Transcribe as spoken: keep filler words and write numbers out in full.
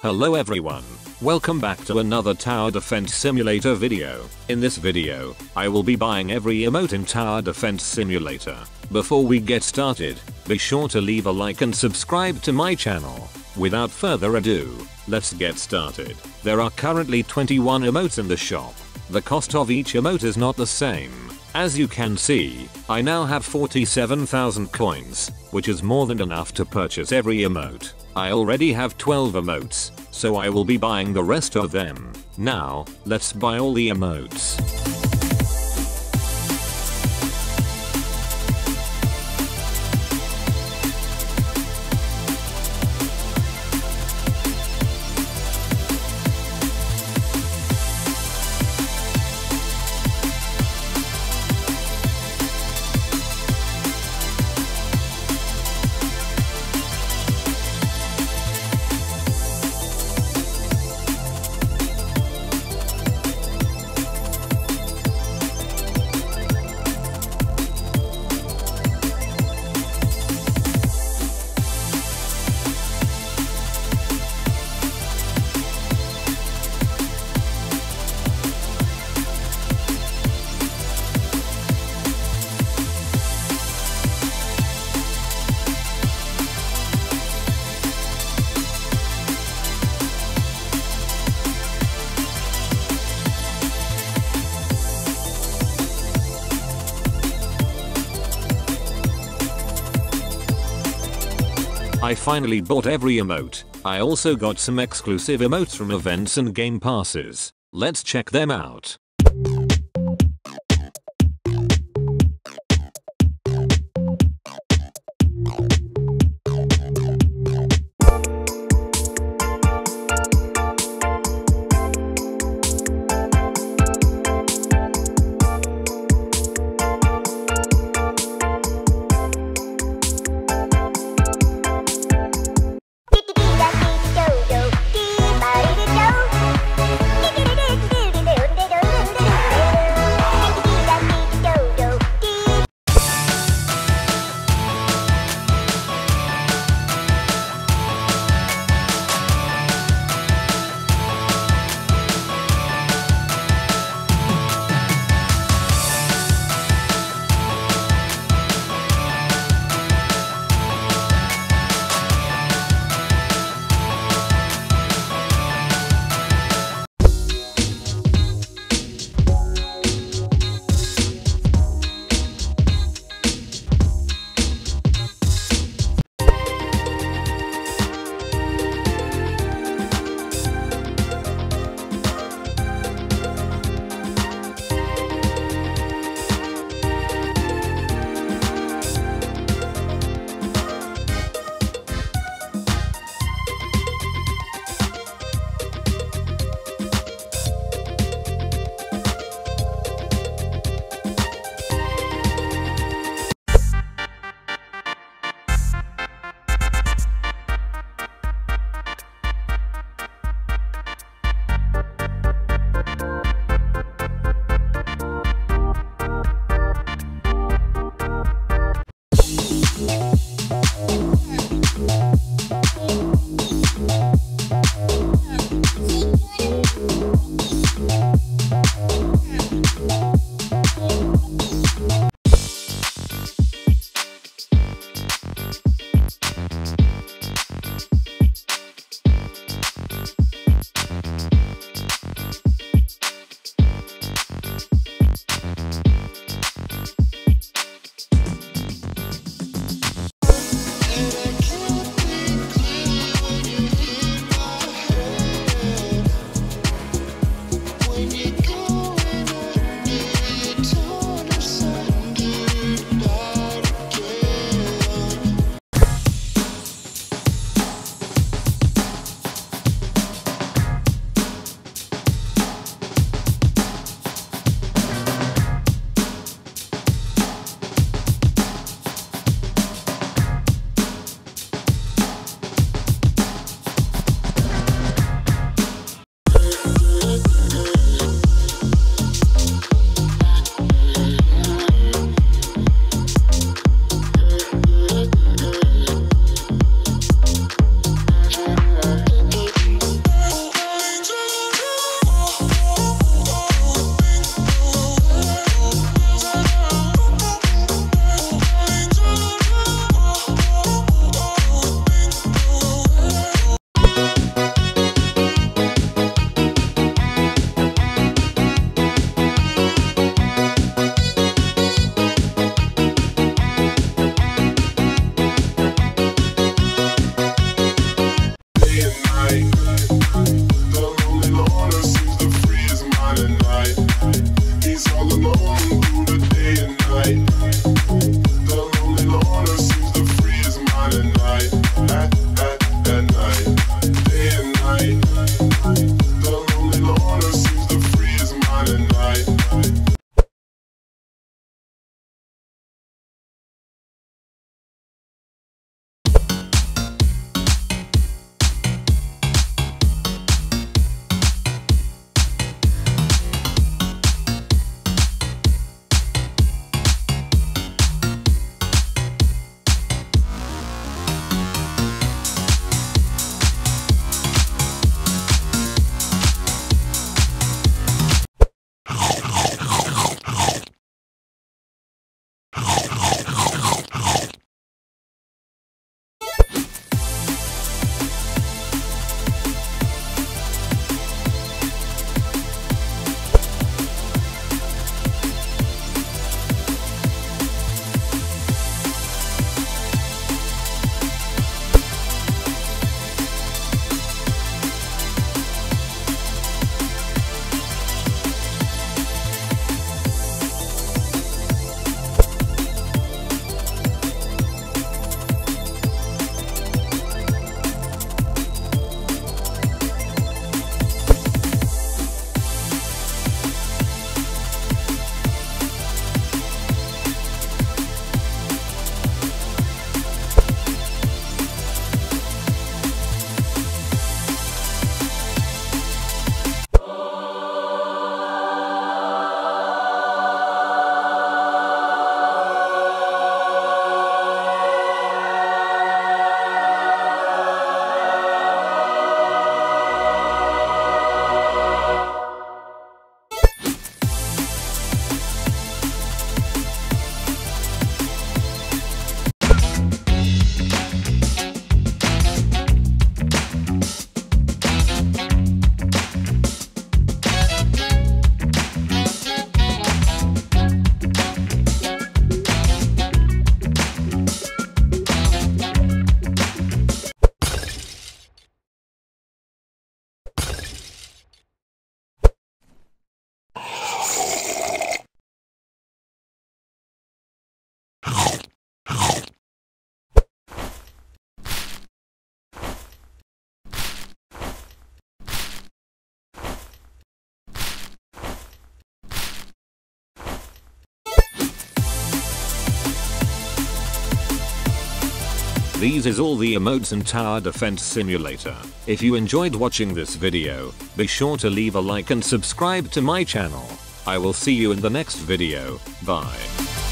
Hello everyone, welcome back to another Tower Defense Simulator video. In this video, I will be buying every emote in Tower Defense Simulator. Before we get started, be sure to leave a like and subscribe to my channel. Without further ado, let's get started. There are currently twenty-one emotes in the shop. The cost of each emote is not the same. As you can see, I now have forty-seven thousand coins, which is more than enough to purchase every emote. I already have twelve emotes, so I will be buying the rest of them. Now, let's buy all the emotes. I finally bought every emote. I also got some exclusive emotes from events and game passes. Let's check them out. These is all the emotes in Tower Defense Simulator. If you enjoyed watching this video, be sure to leave a like and subscribe to my channel. I will see you in the next video. Bye.